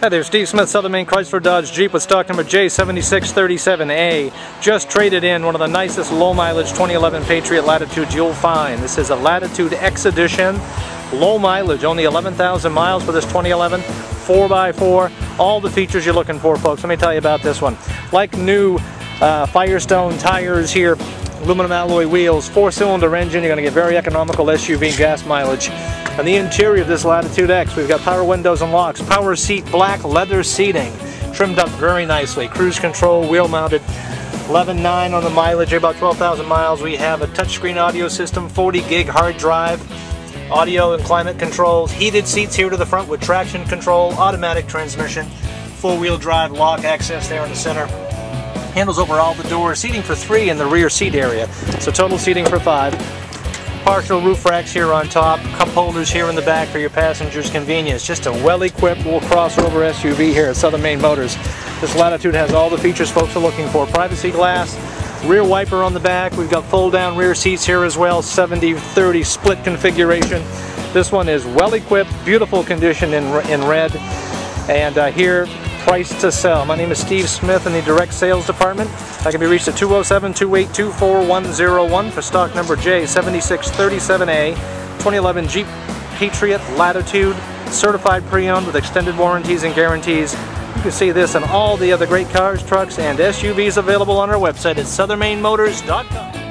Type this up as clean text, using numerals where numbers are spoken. Hi there, Steve Smith, Southern Maine Chrysler Dodge Jeep with stock number J7637A. Just traded in one of the nicest low mileage 2011 Patriot Latitudes you'll find. This is a Latitude X edition, low mileage, only 11,000 miles for this 2011, 4x4, all the features you're looking for, folks. Let me tell you about this one. Like new Firestone tires here, aluminum alloy wheels, 4-cylinder engine, you're going to get very economical SUV gas mileage. On the interior of this Latitude X, we've got power windows and locks, power seat, black leather seating, trimmed up very nicely, cruise control, wheel mounted, 11.9 on the mileage, about 12,000 miles. We have a touchscreen audio system, 40 gig hard drive, audio and climate controls, heated seats here to the front with traction control, automatic transmission, four-wheel drive, lock access there in the center. Handles over all the doors, seating for 3 in the rear seat area, so total seating for 5. Partial roof racks here on top, cup holders here in the back for your passengers' convenience. Just a well-equipped, we'll crossover SUV here at Southern Maine Motors. This Latitude has all the features folks are looking for. Privacy glass, rear wiper on the back. We've got fold-down rear seats here as well, 70-30 split configuration. This one is well-equipped, beautiful condition in red, and here, priced to sell. My name is Steve Smith in the direct sales department. I can be reached at 207-282-4101 for stock number J7637A, 2011 Jeep Patriot Latitude, certified pre-owned with extended warranties and guarantees. You can see this and all the other great cars, trucks, and SUVs available on our website at southernmainemotors.com.